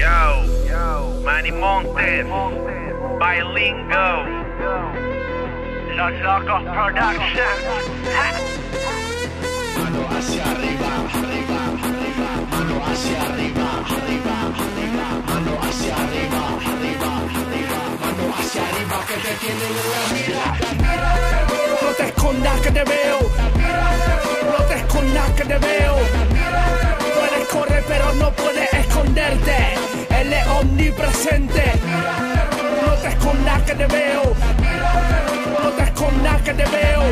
Yo, Manny Montes, Bilingo, Los Locos Production. Mano hacia arriba, arriba, arriba. Mano hacia arriba, arriba, arriba. Mano hacia arriba, arriba, arriba. Mano hacia arriba que te tienen en la mira. No te escondas que te veo. No te escondas que te veo. Puedes correr pero no puedes esconderte. Él es omnipresente. No te escondas que te veo. No te escondas que te veo.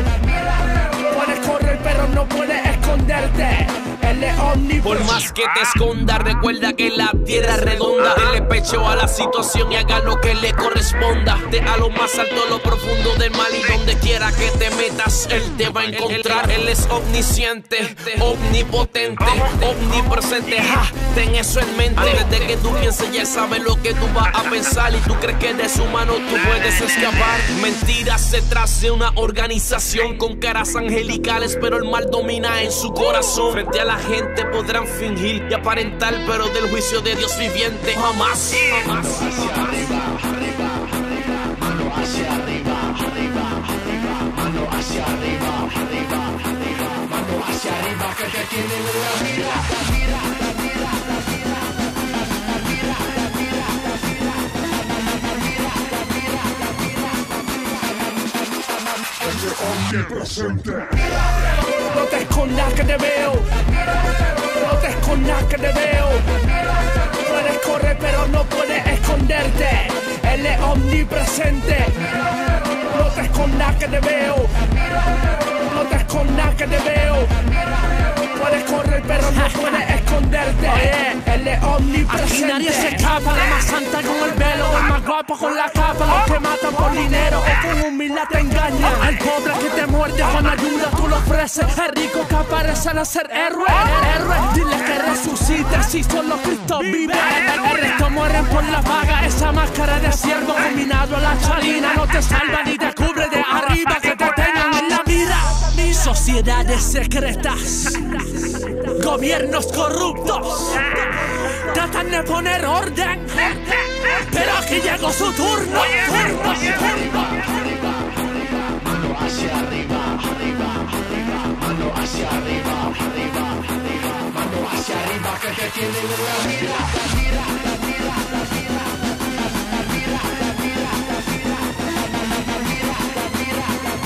Puedes correr pero no puedes esconderte. Él es omnipresente. Por más que te escondas, recuerda que la tierra es redonda. Dele pecho a la situación y haga lo que le corresponda. De a lo más alto, lo profundo del mal, y donde quiera que te metas, él te va a encontrar. Él es omnisciente, omnipotente, omnipresente. Ja, ten eso en mente. Desde que tú pienses ya sabes lo que tú vas a pensar, y tú crees que de su mano tú puedes escapar. Mentiras detrás de una organización con caras angelicales, pero el mal domina en su corazón. Frente a la gente podrán fingir y aparentar, pero del juicio de Dios viviente jamás, jamás. Hacia arriba, arriba, arriba. Mano hacia arriba, arriba, arriba. Mano hacia arriba, arriba, arriba. Mano hacia arriba que te tienen una mira. La mira, la mira, la mira. La mira, la mira, la mira. La mira, la mira, la mira. Es omnipresente. No te escondas que te veo. No te escondas que te veo. Puedes correr pero no puedes esconderte. Él es omnipresente. No te escondas que te veo. No te escondas que te veo. Puedes correr pero no puedes esconderte. Él es omnipresente. Aquí nadie se escapa. La más santa con el velo, el más guapo con la capa. Los que matan por dinero o con humildad te engañan. El pobre que te muerde con ayuda tú lo ofreces. El rico que aparece al ser héroe. Héroe, dile que resucita. Si solo Cristo vive, el resto mueren por la vaga. Esa máscara de ciervo combinado a la chalina no te salva ni te cubre. De arriba que te tengan en la mira. Sociedades secretas, gobiernos corruptos tratan de poner orden, pero aquí llegó su turno. Mano hacia arriba, arriba, arriba. Mano hacia arriba, arriba, arriba. Mano hacia arriba que te tienen en la mira. La mira, la mira, la mira. La mira, la mira, la mira. La mira, la mira, la mira.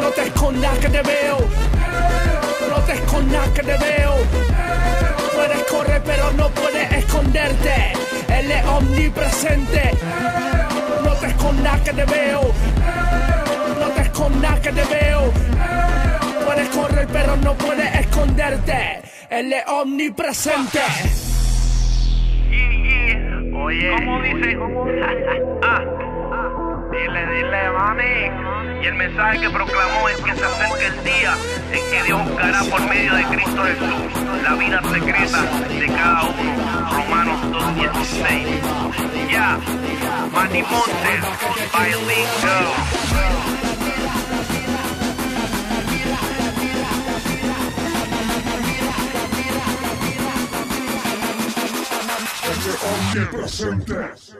No te escondas que te veo. No te escondas que te veo. Puedes correr pero no puedes esconderte. Él es omnipresente. No te escondas que te veo. No te escondas que te veo. Puedes correr pero no puedes esconderte. Él es omnipresente. Oye, ¿cómo dice? Dile, mami. Y el mensaje que proclamó es que se acerca el día en que Dios buscará por medio de Cristo Jesús la vida secreta de cada uno. Romanos 2:16. Ya, Manny Montes, Bilingo. Omnipresente.